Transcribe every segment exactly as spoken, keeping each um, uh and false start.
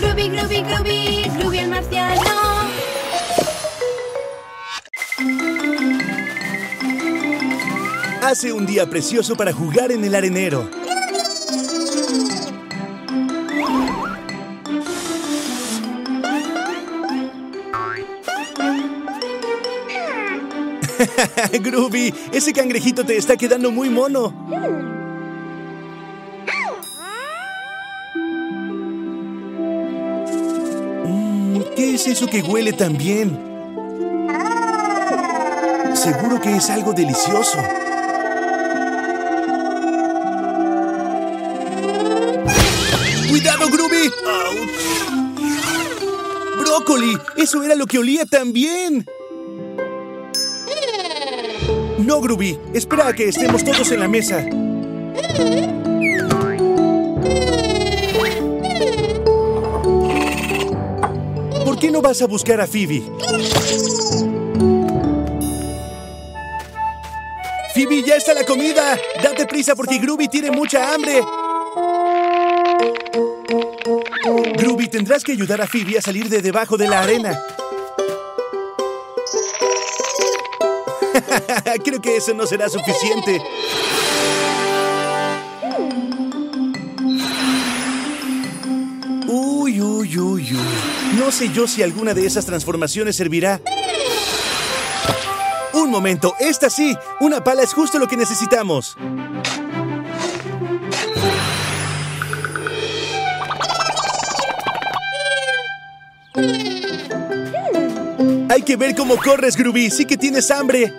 Groovy, Groovy, Groovy, Groovy el marciano. Hace un día precioso para jugar en el arenero. Groovy, ese cangrejito te está quedando muy mono. Mm, ¿qué es eso que huele tan bien? Seguro que es algo delicioso. ¡Cuidado, Groovy! ¡Auch! ¡Brócoli! ¡Eso era lo que olía tan bien! No, Groovy. Espera a que estemos todos en la mesa. ¿Por qué no vas a buscar a Phoebe? ¡Phoebe, ya está la comida! ¡Date prisa porque Groovy tiene mucha hambre! Groovy, tendrás que ayudar a Phoebe a salir de debajo de la arena. Creo que eso no será suficiente. Uy, uy, uy, uy. No sé yo si alguna de esas transformaciones servirá. Un momento, esta sí. Una pala es justo lo que necesitamos. Hay que ver cómo corres, Groovy. Sí que tienes hambre.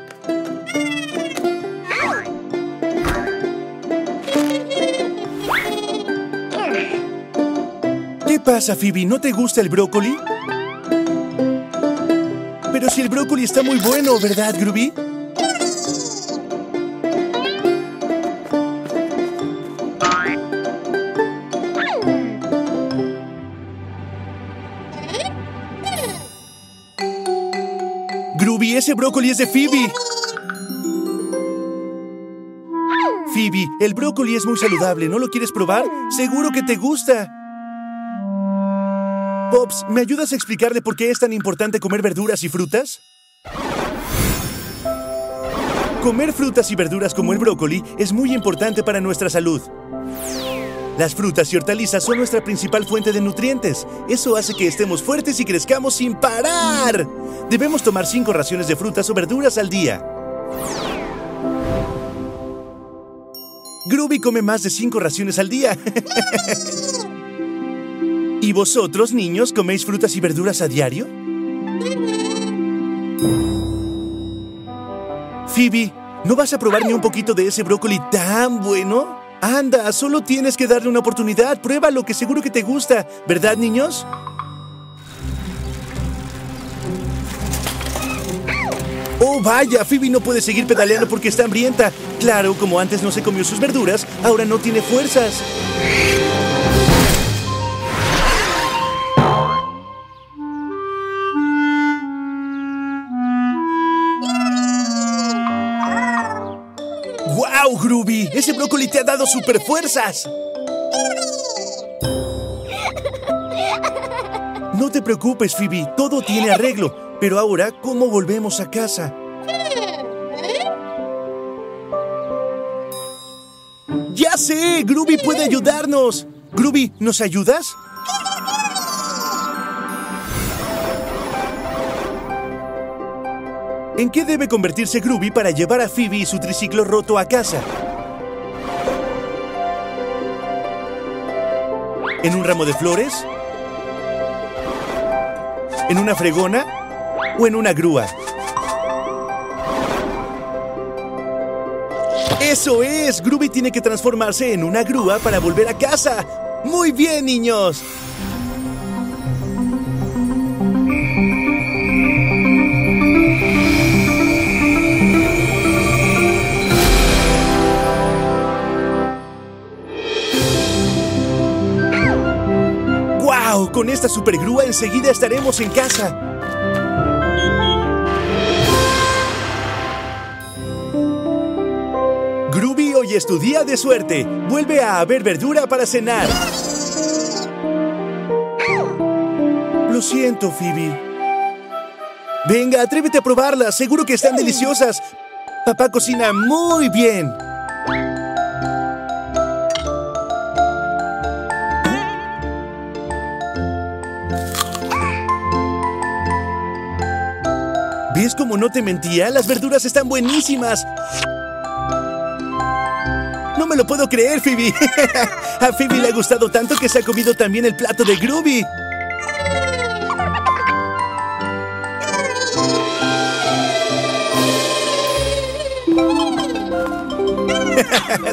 ¿Qué pasa, Phoebe? ¿No te gusta el brócoli? Pero si el brócoli está muy bueno, ¿verdad, Groovy? Groovy, ese brócoli es de Phoebe. Phoebe, el brócoli es muy saludable. ¿No lo quieres probar? Seguro que te gusta. Pops, ¿me ayudas a explicarle por qué es tan importante comer verduras y frutas? Comer frutas y verduras como el brócoli es muy importante para nuestra salud. Las frutas y hortalizas son nuestra principal fuente de nutrientes. Eso hace que estemos fuertes y crezcamos sin parar. Debemos tomar cinco raciones de frutas o verduras al día. Groovy come más de cinco raciones al día. ¿Y vosotros, niños, coméis frutas y verduras a diario? Phoebe, ¿no vas a probar ni un poquito de ese brócoli tan bueno? Anda, solo tienes que darle una oportunidad. Pruébalo, que seguro que te gusta. ¿Verdad, niños? ¡Oh, vaya! Phoebe no puede seguir pedaleando porque está hambrienta. Claro, como antes no se comió sus verduras, ahora no tiene fuerzas. ¡Wow, Groovy! ¡Ese brócoli te ha dado super fuerzas! No te preocupes, Phoebe. Todo tiene arreglo. Pero ahora, ¿cómo volvemos a casa? ¡Ya sé! ¡Groovy puede ayudarnos! Groovy, ¿nos ayudas? ¿En qué debe convertirse Groovy para llevar a Phoebe y su triciclo roto a casa? ¿En un ramo de flores? ¿En una fregona? ¿O en una grúa? ¡Eso es! Groovy tiene que transformarse en una grúa para volver a casa. ¡Muy bien, niños! Con esta supergrúa enseguida estaremos en casa. Groovy, hoy es tu día de suerte. Vuelve a haber verdura para cenar. Lo siento, Phoebe. Venga, atrévete a probarlas. Seguro que están deliciosas. Papá cocina muy bien. ¿Ves cómo no te mentía? Las verduras están buenísimas. No me lo puedo creer, Phoebe. A Phoebe le ha gustado tanto que se ha comido también el plato de Groovy.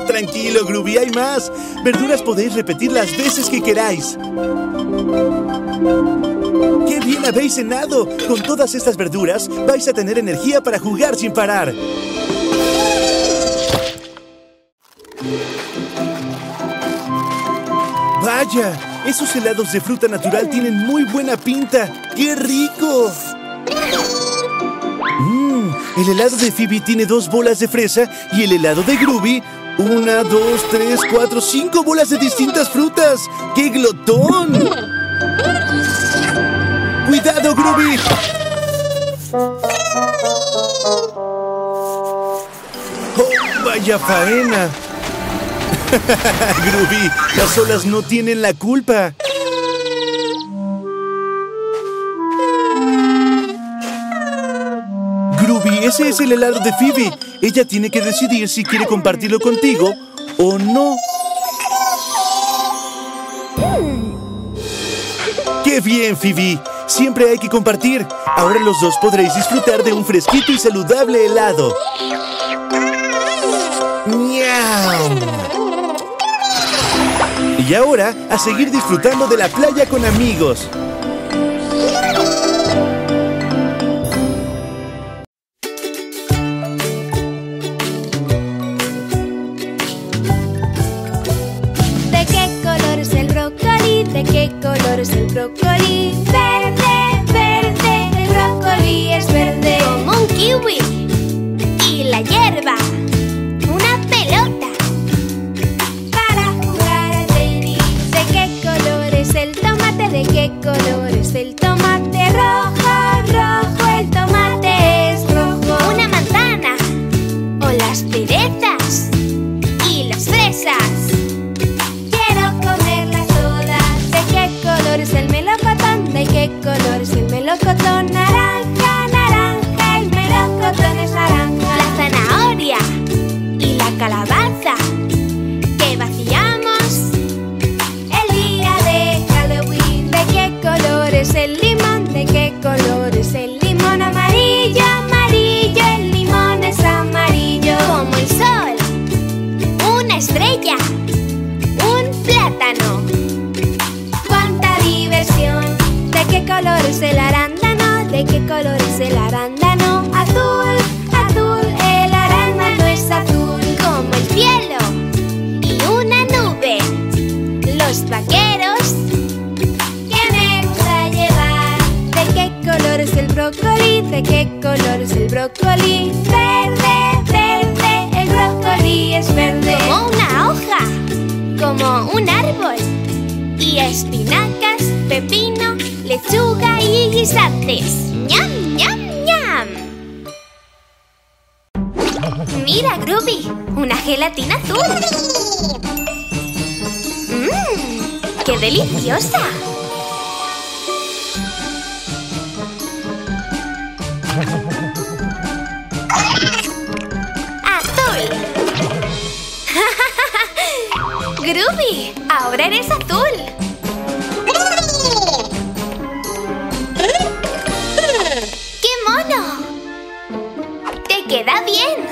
Tranquilo, Groovy, hay más. Verduras podéis repetir las veces que queráis. ¡Qué bien habéis cenado! Con todas estas verduras vais a tener energía para jugar sin parar. ¡Vaya! Esos helados de fruta natural tienen muy buena pinta. ¡Qué rico! Mm, el helado de Phoebe tiene dos bolas de fresa y el helado de Groovy, una, dos, tres, cuatro, cinco bolas de distintas frutas. ¡Qué glotón! ¡Cuidado, Groovy! ¡Oh, vaya faena! Groovy, las olas no tienen la culpa. Groovy, ese es el helado de Phoebe. Ella tiene que decidir si quiere compartirlo contigo o no. ¡Qué bien, Phoebe! Siempre hay que compartir. Ahora los dos podréis disfrutar de un fresquito y saludable helado. ¡Miau! Y ahora, a seguir disfrutando de la playa con amigos. ¿De qué color es el brócoli? ¿De qué color es el brócoli? Verde, verde, el brócoli es verde. Como un kiwi. Y la hierba. ¿De qué color es el tomate? Rojo, rojo, el tomate es rojo. Una manzana, o las perezas y las fresas. Quiero comerlas todas. ¿De qué color es el melocotón? ¿De qué color es el melocotón? Naranja, naranja, el melocotón es naranja. La zanahoria y la calabaza que vaciamos el día de Halloween. ¿De qué color es el limón? ¿De qué color es el limón? Amarillo, amarillo, el limón es amarillo. Como el sol, una estrella, un plátano. ¡Cuánta diversión! ¿De qué color es el arándano? ¿De qué color es el arándano? Azul, azul, el arándano es azul. Como el cielo y una nube. Los vaqueros. ¿De qué color es el brócoli? ¿De qué color es el brócoli? Verde, verde, el brócoli es verde. Como una hoja, como un árbol. Y espinacas, pepino, lechuga y guisantes. ¡Ñam, ñam, ñam! ¡Mira, Groovy! ¡Una gelatina azul! ¡Mmm! ¡Qué deliciosa! Groovy, ahora eres azul. ¡Qué mono! ¡Te queda bien!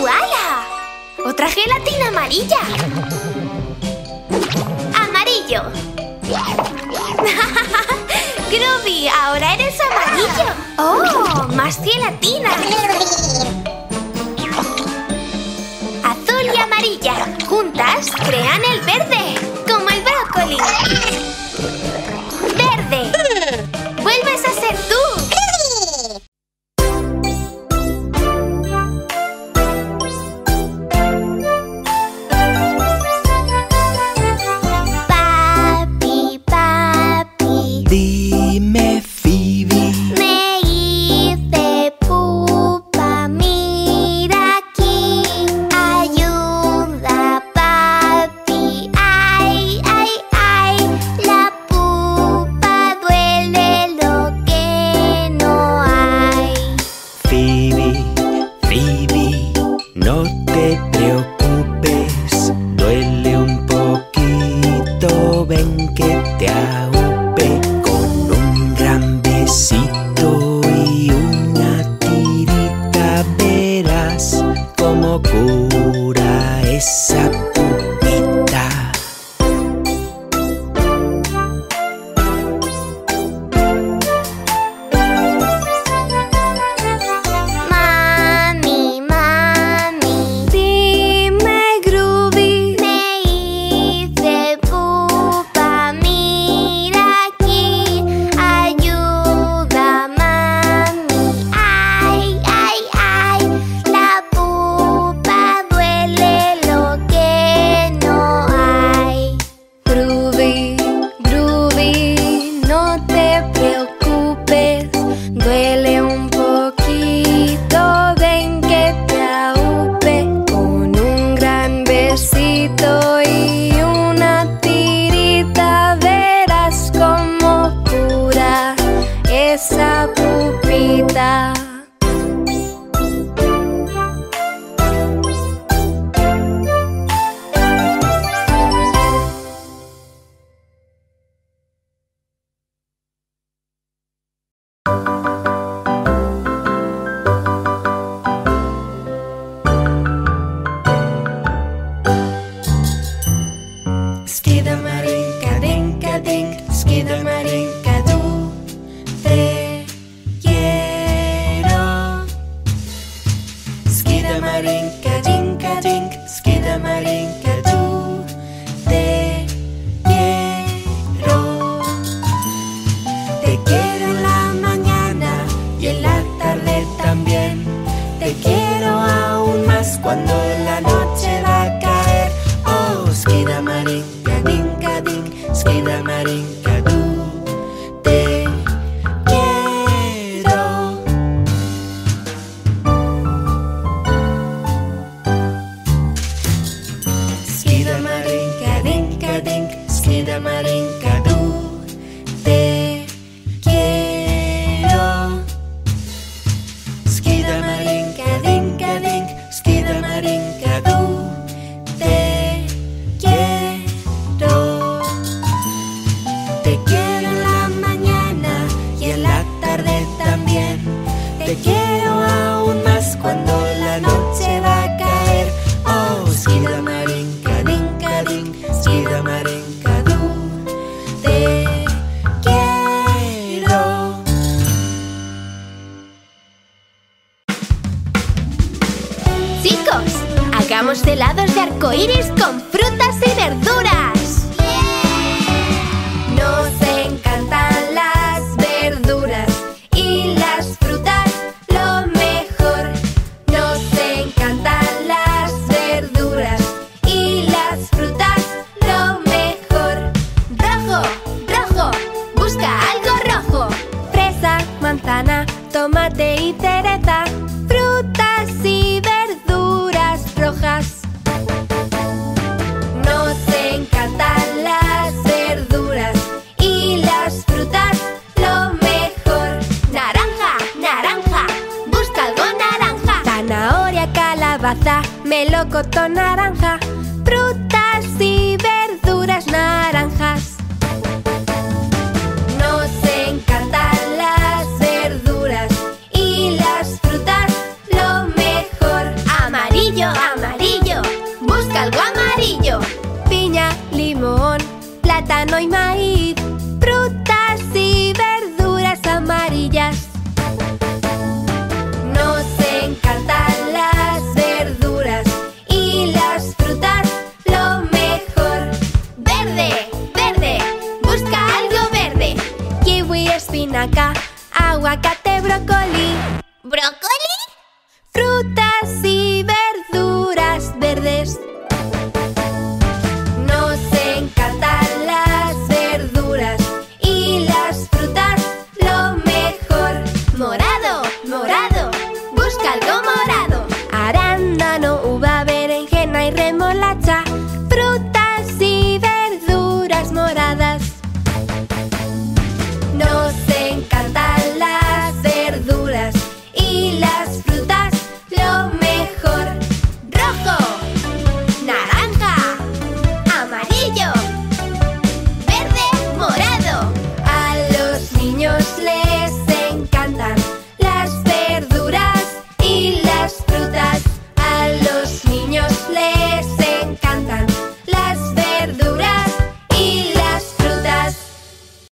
¡Uala! ¡Otra gelatina amarilla! ¡Amarillo! Groovy, ahora eres amarillo. ¡Oh! ¡Más gelatina! Azul y amarilla juntas crean el verde, como el brócoli. ¡Verde! ¡Vuelves a ser tú! esa pupita. Mami, mami, dime Groovy, me hice pupa, mira aquí, ayuda mami. Ay, ay, ay, la pupa duele lo que no hay. Groovy, Groovy, no te preocupes, duele un poquito, ven que te aúpe con un gran besito y una tirita, verás cómo cura esa pupita. Melocotón naranja, frutas y verduras naranjas. Nos encantan las verduras y las frutas, lo mejor. Amarillo, amarillo, busca algo amarillo. Piña, limón, plátano y maíz.